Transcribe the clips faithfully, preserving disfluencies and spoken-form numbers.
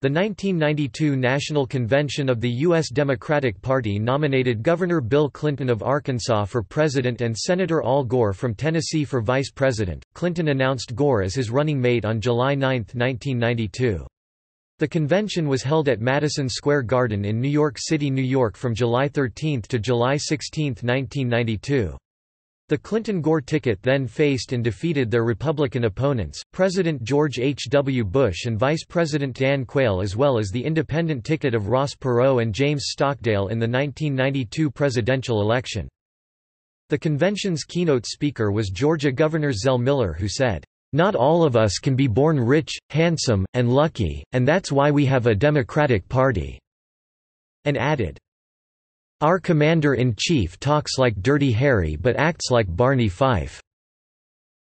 The nineteen ninety-two National Convention of the U S Democratic Party nominated Governor Bill Clinton of Arkansas for president and Senator Al Gore from Tennessee for vice president. Clinton announced Gore as his running mate on July ninth, nineteen ninety-two. The convention was held at Madison Square Garden in New York City, New York from July thirteenth to July sixteenth, nineteen ninety-two. The Clinton-Gore ticket then faced and defeated their Republican opponents, President George H W Bush and Vice President Dan Quayle, as well as the independent ticket of Ross Perot and James Stockdale in the nineteen ninety-two presidential election. The convention's keynote speaker was Georgia Governor Zell Miller, who said, "Not all of us can be born rich, handsome, and lucky, and that's why we have a Democratic Party," and added, "Our commander-in-chief talks like Dirty Harry but acts like Barney Fife."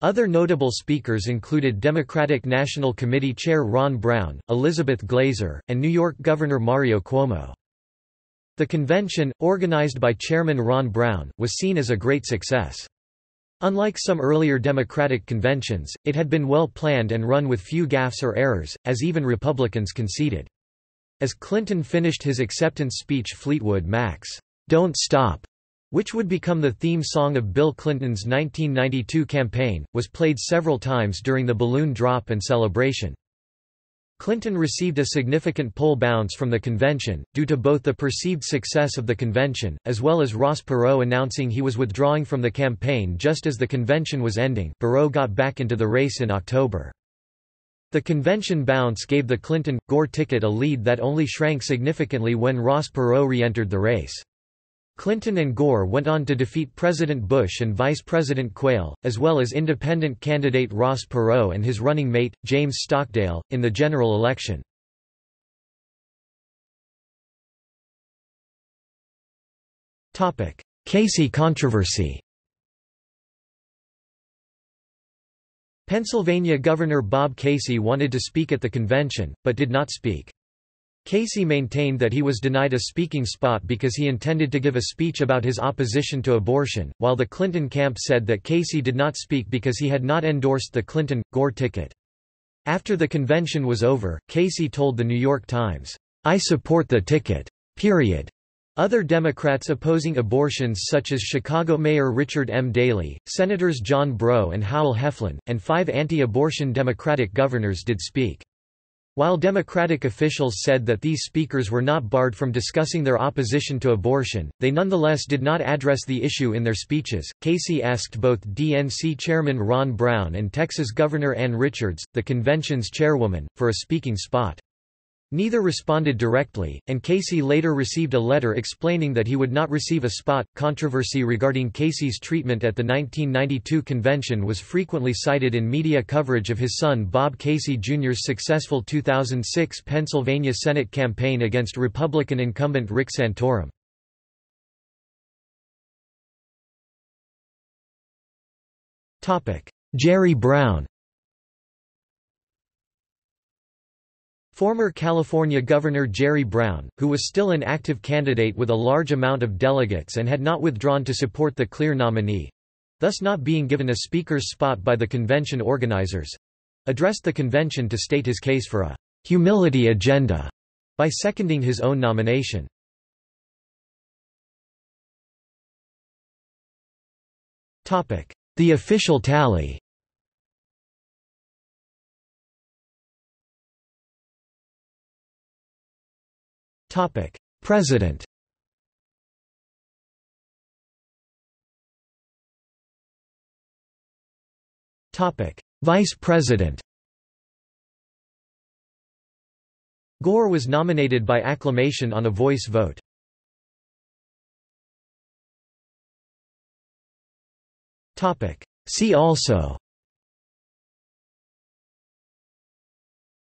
Other notable speakers included Democratic National Committee Chair Ron Brown, Elizabeth Glaser, and New York Governor Mario Cuomo. The convention, organized by Chairman Ron Brown, was seen as a great success. Unlike some earlier Democratic conventions, it had been well planned and run with few gaffes or errors, as even Republicans conceded. As Clinton finished his acceptance speech, Fleetwood Mac's "Don't Stop," which would become the theme song of Bill Clinton's nineteen ninety-two campaign, was played several times during the balloon drop and celebration. Clinton received a significant poll bounce from the convention, due to both the perceived success of the convention, as well as Ross Perot announcing he was withdrawing from the campaign just as the convention was ending. Perot got back into the race in October. The convention bounce gave the Clinton-Gore ticket a lead that only shrank significantly when Ross Perot re-entered the race. Clinton and Gore went on to defeat President Bush and Vice President Quayle, as well as independent candidate Ross Perot and his running mate, James Stockdale, in the general election. Casey controversy. Pennsylvania Governor Bob Casey wanted to speak at the convention, but did not speak. Casey maintained that he was denied a speaking spot because he intended to give a speech about his opposition to abortion, while the Clinton camp said that Casey did not speak because he had not endorsed the Clinton-Gore ticket. After the convention was over, Casey told the New York Times, "I support the ticket. Period." Other Democrats opposing abortions, such as Chicago Mayor Richard M. Daley, Senators John Breaux and Howell Heflin, and five anti-abortion Democratic governors did speak. While Democratic officials said that these speakers were not barred from discussing their opposition to abortion, they nonetheless did not address the issue in their speeches. Casey asked both D N C Chairman Ron Brown and Texas Governor Ann Richards, the convention's chairwoman, for a speaking spot. Neither responded directly, and Casey later received a letter explaining that he would not receive a spot. Controversy regarding Casey's treatment at the nineteen ninety-two convention was frequently cited in media coverage of his son Bob Casey Junior's successful two thousand six Pennsylvania Senate campaign against Republican incumbent Rick Santorum. Topic: Jerry Brown. Former California Governor Jerry Brown, who was still an active candidate with a large amount of delegates and had not withdrawn to support the clear nominee, thus not being given a speaker's spot by the convention organizers, addressed the convention to state his case for a humility agenda by seconding his own nomination. The official tally. Topic: President. Topic: Vice President. Gore was nominated by acclamation on a voice vote. Topic: See also.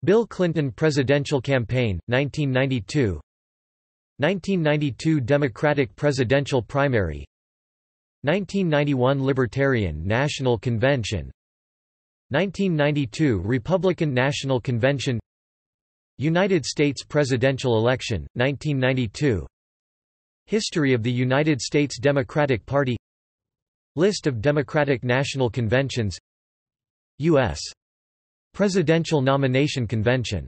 Bill Clinton presidential campaign, nineteen ninety-two. nineteen ninety-two Democratic presidential primary, nineteen ninety-one Libertarian National Convention, nineteen ninety-two Republican National Convention, United States presidential election, nineteen ninety-two, History of the United States Democratic Party, List of Democratic National Conventions, U S Presidential Nomination Convention.